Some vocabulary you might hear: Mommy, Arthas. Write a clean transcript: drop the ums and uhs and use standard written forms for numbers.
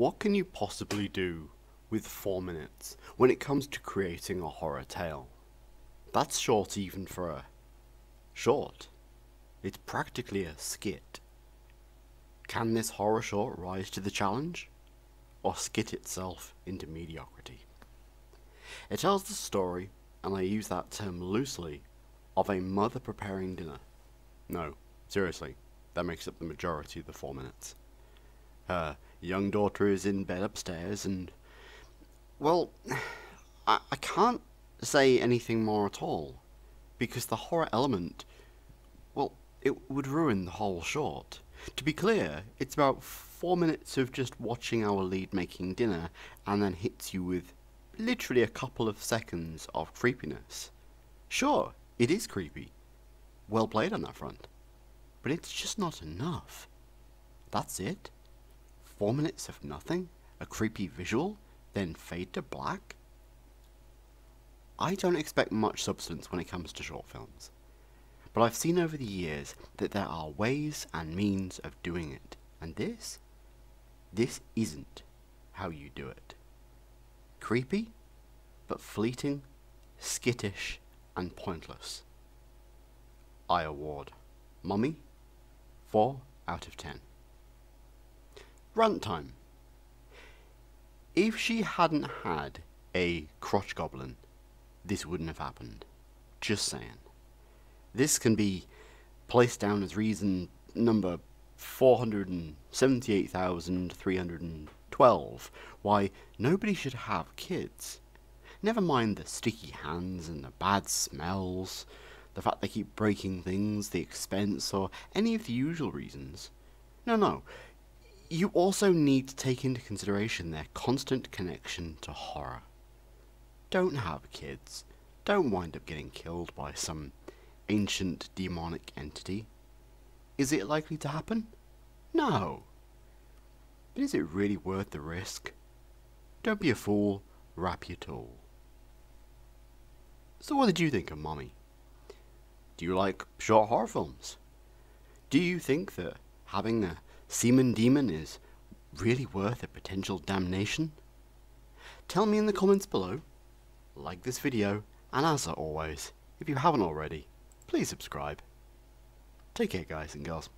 What can you possibly do with 4 minutes when it comes to creating a horror tale? That's short even for a short. It's practically a skit. Can this horror short rise to the challenge, or skit itself into mediocrity? It tells the story, and I use that term loosely, of a mother preparing dinner. No, seriously, that makes up the majority of the 4 minutes. Her young daughter is in bed upstairs and, well, I can't say anything more at all, because the horror element, well, it would ruin the whole short. To be clear, it's about 4 minutes of just watching our lead making dinner, and then hits you with literally a couple of seconds of creepiness. Sure, it is creepy. Well played on that front. But it's just not enough. That's it? 4 minutes of nothing? A creepy visual? Then fade to black? I don't expect much substance when it comes to short films. But I've seen over the years that there are ways and means of doing it. And this isn't how you do it. Creepy, but fleeting, skittish, and pointless. I award Mommy 4 out of 10. Runtime. If she hadn't had a crotch goblin, this wouldn't have happened. Just saying. This can be placed down as reason number 478,312 why nobody should have kids. Never mind the sticky hands and the bad smells, the fact they keep breaking things, the expense, or any of the usual reasons. No. You also need to take into consideration their constant connection to horror. Don't have kids. Don't wind up getting killed by some ancient demonic entity. Is it likely to happen? No. But is it really worth the risk? Don't be a fool. Wrap your tool. So what did you think of Mommy? Do you like short horror films? Do you think that having a semen demon is really worth a potential damnation? Tell me in the comments below, like this video, and as always, if you haven't already, please subscribe. Take care, guys and girls.